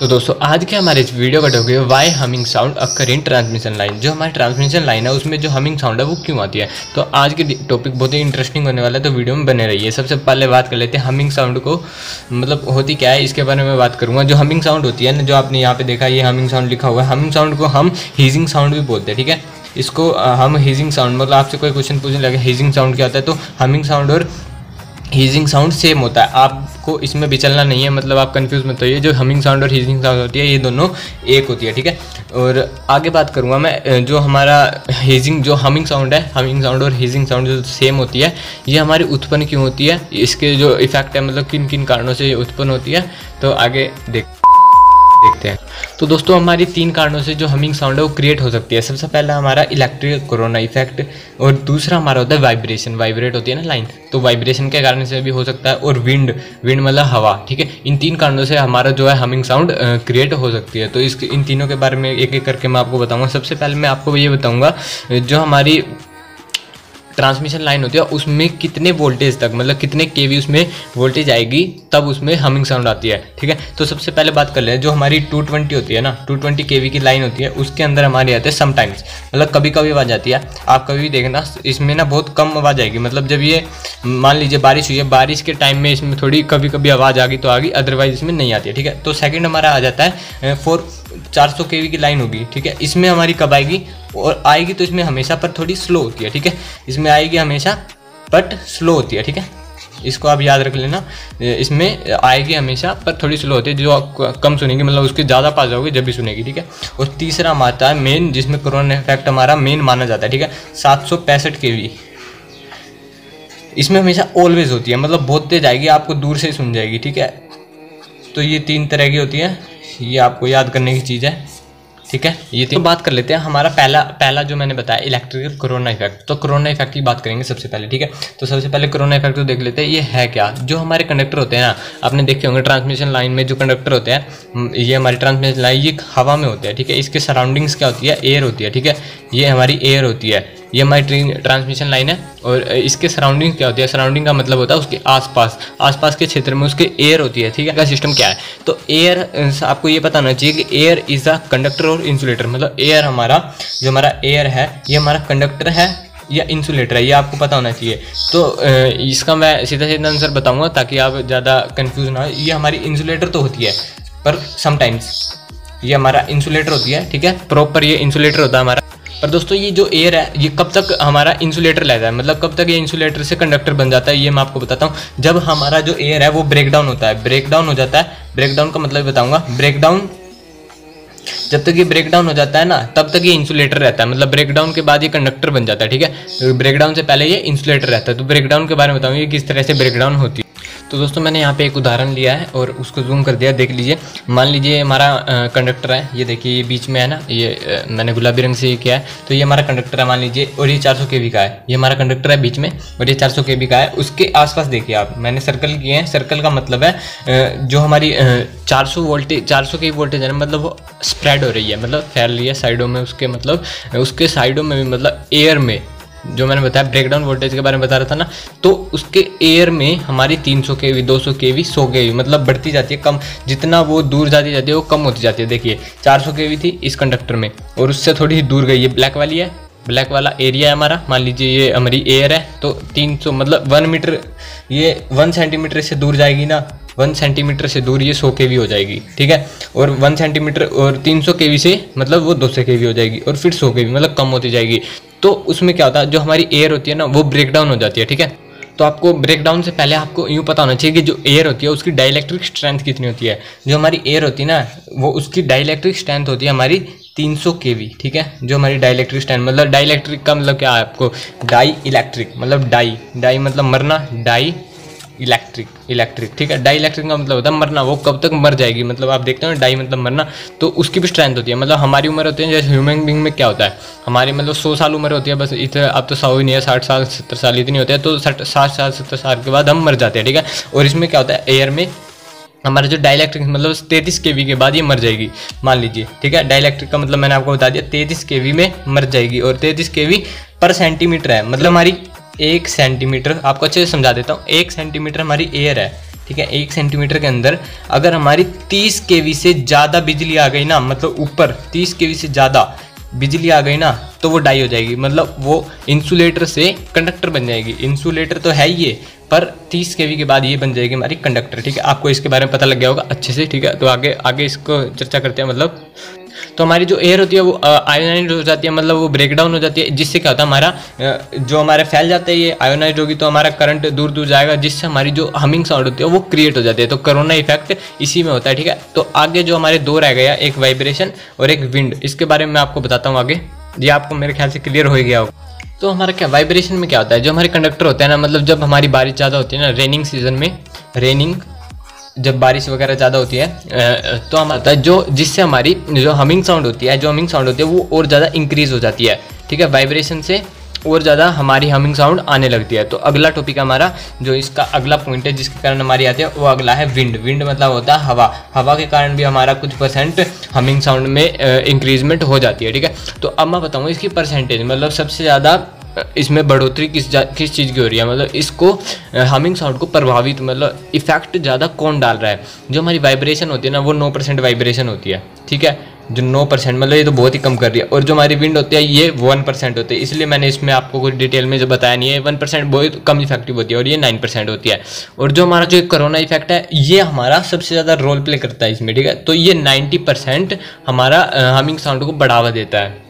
तो दोस्तों आज के हमारे इस वीडियो का टॉपिक है why humming sound a current transmission line. जो हमारी ट्रांसमिशन लाइन है उसमें जो हमिंग साउंड है वो क्यों आती है। तो आज के टॉपिक बहुत ही इंटरेस्टिंग होने वाला है, तो वीडियो में बने रहिए। सबसे पहले बात कर लेते हैं हमिंग साउंड को मतलब होती क्या है, इसके बारे में बात करूँगा। जो हमिंग साउंड होती है ना, जो आपने यहाँ पे देखा ये हमिंग साउंड लिखा हुआ है, हमिंग साउंड को हम हीजिंग साउंड भी बोलते हैं। ठीक है, इसको हम हीजिंग साउंड मतलब आपसे कोई क्वेश्चन पूछने लगे हीजिंग साउंड क्या होता है, तो हमिंग साउंड और हीजिंग साउंड सेम होता है, आपको इसमें बिचलना नहीं है, मतलब आप कंफ्यूज मत होइए। जो हमिंग साउंड और हीजिंग साउंड होती है ये दोनों एक होती है। ठीक है, और आगे बात करूँगा मैं जो हमारा हीजिंग जो हमिंग साउंड है, हमिंग साउंड और हीजिंग साउंड जो सेम होती है ये हमारी उत्पन्न क्यों होती है, इसके जो इफेक्ट है मतलब किन किन कारणों से ये उत्पन्न होती है, तो आगे देखते हैं। तो दोस्तों हमारी तीन कारणों से जो हमिंग साउंड है वो क्रिएट हो सकती है। सबसे पहला हमारा इलेक्ट्रिक कोरोना इफेक्ट, और दूसरा हमारा होता है वाइब्रेशन, वाइब्रेट होती है ना लाइन, तो वाइब्रेशन के कारण से भी हो सकता है, और विंड मतलब हवा। ठीक है, इन तीन कारणों से हमारा जो है हमिंग साउंड क्रिएट हो सकती है। तो इन तीनों के बारे में एक एक करके मैं आपको बताऊँगा। सबसे पहले मैं आपको ये बताऊँगा जो हमारी ट्रांसमिशन लाइन होती है उसमें कितने वोल्टेज तक मतलब कितने केवी उसमें वोल्टेज आएगी तब उसमें हमिंग साउंड आती है। ठीक है, तो सबसे पहले बात कर ले जो हमारी 220 होती है ना, 220 केवी की लाइन होती है उसके अंदर हमारी आती है समटाइम्स मतलब कभी कभी आवाज़ आती है। आप कभी भी देखना इसमें ना बहुत कम आवाज़ आएगी, मतलब जब ये मान लीजिए बारिश हुई है, बारिश के टाइम में इसमें थोड़ी कभी कभी आवाज़ आ गई तो आ गई, अदरवाइज इसमें नहीं आती है। ठीक है, तो सेकेंड हमारा आ जाता है 400 केवी की लाइन होगी। ठीक है, इसमें हमारी कब आएगी और आएगी तो इसमें हमेशा पर थोड़ी स्लो होती है। ठीक है, इसमें आएगी हमेशा बट स्लो होती है। ठीक है, इसको आप याद रख लेना, इसमें आएगी हमेशा पर थोड़ी स्लो होती है, जो आप कम सुनेंगे मतलब उसके ज़्यादा पास जाओगे जब भी सुनेगी। ठीक है, और तीसरा हमारा है मेन, जिसमें कोरोना इफेक्ट हमारा मेन माना जाता है। ठीक है, 765 केवी, इसमें हमेशा ऑलवेज होती है, मतलब बहुत तेज आएगी, आपको दूर से ही सुन जाएगी। ठीक है, तो ये तीन तरह की होती है, ये आपको याद करने की चीज़ है। ठीक है, ये तो बात कर लेते हैं हमारा पहला जो मैंने बताया इलेक्ट्रिकल कोरोना इफेक्ट, तो कोरोना इफेक्ट की बात करेंगे सबसे पहले। ठीक है, तो सबसे पहले कोरोना इफेक्ट तो देख लेते हैं ये है क्या। जो हमारे कंडक्टर होते हैं ना, आपने देखे होंगे ट्रांसमिशन लाइन में जो कंडक्टर होते हैं, ये हमारी ट्रांसमिशन लाइन ये हवा में होते हैं। ठीक है, इसके सराउंडिंग्स क्या होती है, एयर होती है। ठीक है, ये हमारी एयर होती है, ये हमारी ट्रांसमिशन लाइन है, और इसके सराउंडिंग क्या होती है, सराउंडिंग का मतलब होता है उसके आसपास के क्षेत्र में उसके एयर होती है। ठीक है, का सिस्टम क्या है, तो एयर आपको ये पता होना चाहिए कि एयर इज़ अ कंडक्टर और इंसुलेटर, मतलब एयर हमारा जो हमारा एयर है ये हमारा कंडक्टर है या इंसुलेटर है, ये आपको पता होना चाहिए। तो इसका मैं सीधा सीधा आंसर बताऊँगा ताकि आप ज़्यादा कन्फ्यूज ना हो। ये हमारी इंसुलेटर तो होती है पर समटाइम्स ये हमारा इंसुलेटर होती है। ठीक है, प्रॉपर ये इंसुलेटर होता है हमारा, पर दोस्तों ये जो एयर है ये कब तक हमारा इंसुलेटर रहता है, मतलब कब तक ये इंसुलेटर से कंडक्टर बन जाता है, ये मैं आपको बताता हूँ। जब हमारा जो एयर है वो ब्रेकडाउन होता है, ब्रेकडाउन हो जाता है, ब्रेकडाउन का मतलब बताऊँगा, ब्रेकडाउन जब तक ये ब्रेकडाउन हो जाता है ना तब तक ये इंसुलेटर रहता है, मतलब ब्रेकडाउन के बाद ये कंडक्टर बन जाता है। ठीक है, ब्रेकडाउन से पहले ये इंसुलेटर रहता है। तो ब्रेकडाउन के बारे में बताऊँगी किस तरह से ब्रेकडाउन होती है। तो दोस्तों मैंने यहाँ पे एक उदाहरण लिया है और उसको जूम कर दिया, देख लीजिए। मान लीजिए हमारा कंडक्टर है, ये देखिए ये बीच में है ना, ये मैंने गुलाबी रंग से ये किया है, तो ये हमारा कंडक्टर है मान लीजिए, और ये 400 केवी का है, ये हमारा कंडक्टर है बीच में, और ये 400 केवी का है। उसके आसपास देखिए आप, मैंने सर्कल किए हैं, सर्कल का मतलब है जो हमारी 400 केवी वोल्टेज है मतलब वो स्प्रेड हो रही है, मतलब फैल रही है साइडों में, उसके मतलब उसके साइडों में भी, मतलब एयर में जो मैंने बताया ब्रेकडाउन वोल्टेज के बारे में बता रहा था ना, तो उसके एयर में हमारी 300 केवी, 200 केवी, 100 केवी मतलब बढ़ती जाती है, कम जितना वो दूर जाती है वो कम होती जाती है। देखिए 400 केवी थी इस कंडक्टर में और उससे थोड़ी दूर गई, ये ब्लैक वाली है, ब्लैक वाला एरिया है हमारा, मान लीजिए ये हमारी एयर है, तो 300 मतलब 1 मीटर, ये 1 सेंटीमीटर से दूर जाएगी ना, 1 सेंटीमीटर से दूर ये 100 केवी हो जाएगी। ठीक है, और 1 सेंटीमीटर और 300 केवी से मतलब वो 200 केवी हो जाएगी, और फिर 100 केवी मतलब कम होती जाएगी। तो उसमें क्या होता है, जो हमारी एयर होती है ना वो ब्रेकडाउन हो जाती है। ठीक है, तो आपको ब्रेकडाउन से पहले आपको यूँ पता होना चाहिए कि जो एयर होती है उसकी डाइलेक्ट्रिक स्ट्रेंथ कितनी होती है। जो हमारी एयर होती है ना वो उसकी डाइलेक्ट्रिक स्ट्रेंथ होती है हमारी 300 केवी। ठीक है, जो हमारी डाइलेक्ट्रिक स्ट्रेंथ मतलब डाइलेक्ट्रिक का मतलब क्या है, आपको डाई इलेक्ट्रिक मतलब डाई मतलब मरना, डाई इलेक्ट्रिक। ठीक है, डाई इलेक्ट्रिक का मतलब होता है मरना, वो कब तक मर जाएगी, मतलब आप देखते हो डाई मतलब मरना, तो उसकी भी स्ट्रेंथ होती है। मतलब हमारी उम्र होती है जैसे ह्यूमन बींग में क्या होता है, हमारी मतलब 100 साल उम्र होती है बस, इतना अब तो 100 ही नहीं है, 60 साल 70 साल इतनी होती है, तो 60 साल 70 साल के बाद हम मर जाते हैं। ठीक है, और इसमें क्या होता है एयर में हमारा जो डाइलेक्ट्रिक मतलब 33 केवी के बाद ये मर जाएगी मान लीजिए। ठीक है, डाइलेक्ट्रिक का मतलब मैंने आपको बता दिया 33 केवी में मर जाएगी, और 33 केवी पर सेंटीमीटर है मतलब हमारी 1 सेंटीमीटर, आपको अच्छे से समझा देता हूँ, 1 सेंटीमीटर हमारी एयर है। ठीक है, 1 सेंटीमीटर के अंदर अगर हमारी 30 केवी से ज़्यादा बिजली आ गई ना, मतलब ऊपर 30 केवी से ज़्यादा बिजली आ गई ना, तो वो डाई हो जाएगी, मतलब वो इंसुलेटर से कंडक्टर बन जाएगी। इंसुलेटर तो है ये, पर 30 केवी के बाद ये बन जाएगी हमारी कंडक्टर। ठीक है, आपको इसके बारे में पता लग गया होगा अच्छे से। ठीक है, तो आगे आगे इसको चर्चा करते हैं। मतलब तो हमारी जो एयर होती है वो आयोनाइज हो जाती है, मतलब वो ब्रेकडाउन हो जाती है, जिससे क्या होता है हमारा जो हमारा फैल जाता है ये आयोनाइज होगी, तो हमारा करंट दूर दूर जाएगा, जिससे हमारी जो हमिंग साउंड होती है वो क्रिएट हो जाती है। तो कोरोना इफेक्ट इसी में होता है। ठीक है, तो आगे जो हमारे दो रह गया, एक वाइब्रेशन और एक विंड, इसके बारे में मैं आपको बताता हूँ आगे। ये आपको मेरे ख्याल से क्लियर हो गया होगा। तो हमारा क्या वाइब्रेशन में क्या होता है, जो हमारे कंडक्टर होते हैं ना, मतलब जब हमारी बारिश ज़्यादा होती है ना, रेनिंग सीजन में, रेनिंग जब बारिश वगैरह ज़्यादा होती है तो हमारा जो जिससे हमारी जो हमिंग साउंड होती है, जो हमिंग साउंड होती है वो और ज़्यादा इंक्रीज़ हो जाती है। ठीक है, वाइब्रेशन से और ज़्यादा हमारी हमिंग साउंड आने लगती है। तो अगला टॉपिक हमारा जो इसका अगला पॉइंट है जिसके कारण हमारी आती है, वो अगला है विंड। विंड मतलब होता है हवा। हवा के कारण भी हमारा कुछ परसेंट हमिंग साउंड में इंक्रीजमेंट हो जाती है। ठीक है, तो अब मैं बताऊँ इसकी परसेंटेज, मतलब सबसे ज़्यादा इसमें बढ़ोतरी किस चीज़ की हो रही है, मतलब इसको हमिंग साउंड को प्रभावित, मतलब इफेक्ट ज़्यादा कौन डाल रहा है। जो हमारी वाइब्रेशन होती है ना, वो 9% वाइब्रेशन होती है। ठीक है, जो 9%, मतलब ये तो बहुत ही कम कर रही है। और जो हमारी विंड होती है ये 1% होती है, इसलिए मैंने इसमें आपको कुछ डिटेल में जो बताया नहीं है। 1% बहुत कम इफेक्टिव होती है और ये 9% होती है। और जो हमारा जो कोरोना इफेक्ट है ये हमारा सबसे ज़्यादा रोल प्ले करता है इसमें। ठीक है, तो ये 90% हमारा हमिंग साउंड को बढ़ावा देता है।